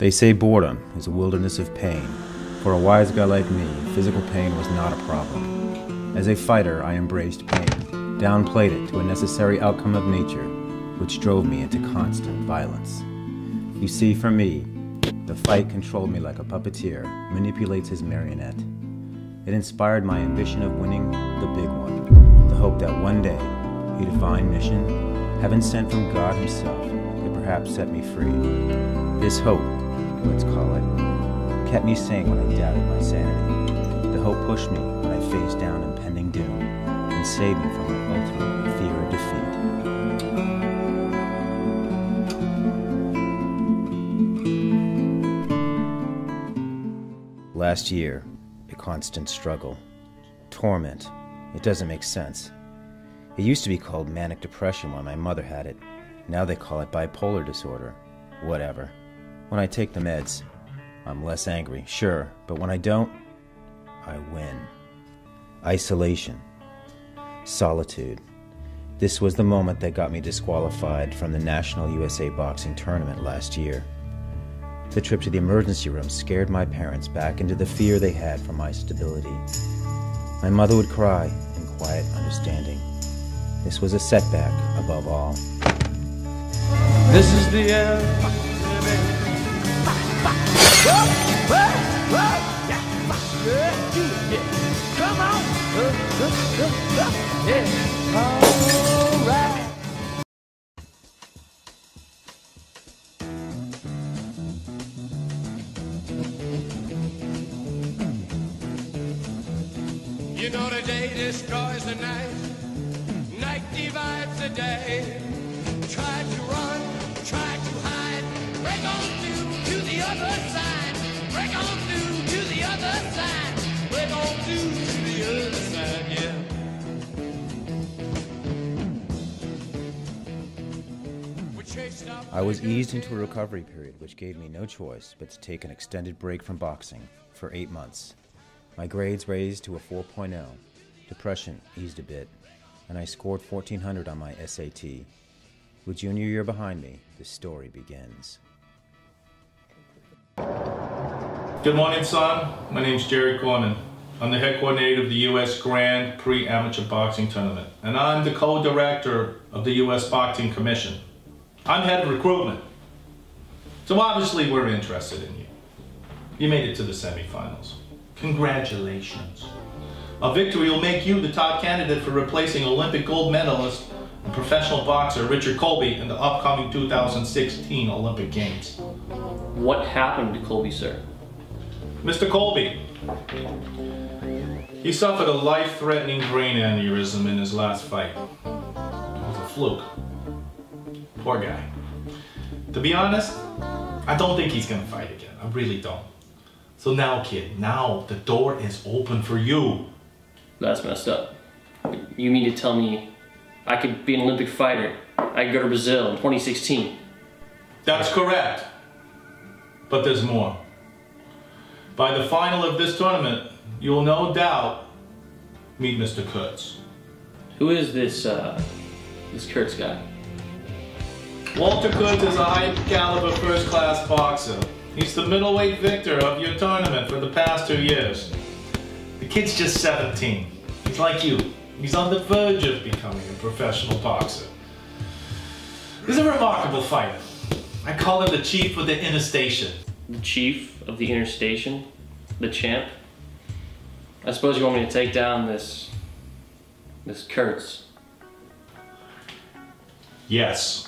They say boredom is a wilderness of pain. For a wise guy like me, physical pain was not a problem. As a fighter, I embraced pain, downplayed it to a necessary outcome of nature, which drove me into constant violence. You see, for me, the fight controlled me like a puppeteer manipulates his marionette. It inspired my ambition of winning the big one, the hope that one day, a divine mission, heaven sent from God himself, could perhaps set me free. This hope, let's call it, kept me sane when I doubted my sanity. The hope pushed me when I faced down impending doom and saved me from my ultimate fear of defeat. Last year, a constant struggle. Torment. It doesn't make sense. It used to be called manic depression when my mother had it. Now they call it bipolar disorder. Whatever. When I take the meds, I'm less angry, sure, but when I don't, I win. Isolation. Solitude. This was the moment that got me disqualified from the National USA Boxing Tournament last year. The trip to the emergency room scared my parents back into the fear they had for my stability. My mother would cry in quiet understanding. This was a setback above all. This is the end. Come on. All right. You know the day destroys the night, night divides the day. Try to run, try to hide, break on through to the other side. Break on through to the other side. Break on through to the other side, yeah. I was eased into a recovery period, which gave me no choice but to take an extended break from boxing for 8 months. My grades raised to a 4.0, depression eased a bit, and I scored 1400 on my SAT. With junior year behind me, the story begins. Good morning, son. My name's Jerry Corman. I'm the head coordinator of the U.S. Grand Prix Amateur Boxing Tournament, and I'm the co-director of the U.S. Boxing Commission. I'm head of recruitment, so obviously we're interested in you. You made it to the semifinals. Congratulations. A victory will make you the top candidate for replacing Olympic gold medalist and professional boxer Richard Colby in the upcoming 2016 Olympic Games. What happened to Colby, sir? Mr. Colby, he suffered a life-threatening brain aneurysm in his last fight. It was a fluke. Poor guy. To be honest, I don't think he's gonna fight again. I really don't. So now, kid, now the door is open for you. That's messed up. You mean to tell me I could be an Olympic fighter? I could go to Brazil in 2016. That's correct. But there's more. By the final of this tournament, you will no doubt meet Mr. Kurtz. Who is this Kurtz guy? Walter Kurtz is a high-caliber first-class boxer. He's the middleweight victor of your tournament for the past 2 years. The kid's just 17. He's like you. He's on the verge of becoming a professional boxer. He's a remarkable fighter. I call him the chief of the inner station. The chief of the inner station? The champ? I suppose you want me to take down this Kurtz. Yes.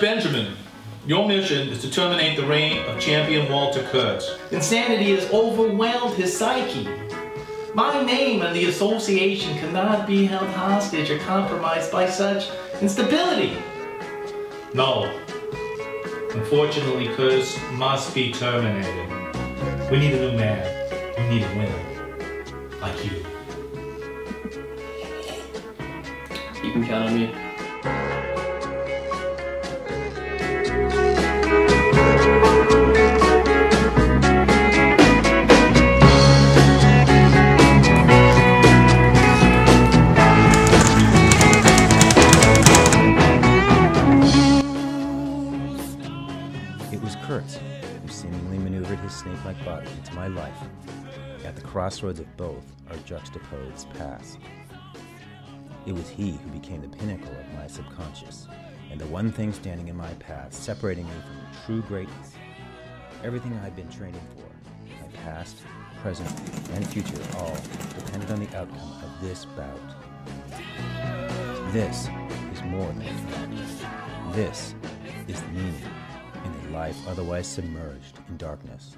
Benjamin. Your mission is to terminate the reign of champion Walter Kurtz. Insanity has overwhelmed his psyche. My name and the association cannot be held hostage or compromised by such instability. No. Unfortunately, Kurtz must be terminated. We need a new man. We need a winner. Like you. You can count on me. It was Kurtz who seemingly maneuvered his snake-like body into my life. At the crossroads of both are juxtaposed paths. It was he who became the pinnacle of my subconscious, and the one thing standing in my path, separating me from true greatness. Everything I had been training for, my past, present, and future, all depended on the outcome of this bout. This is more than a bout. This is the meaning in a life otherwise submerged in darkness.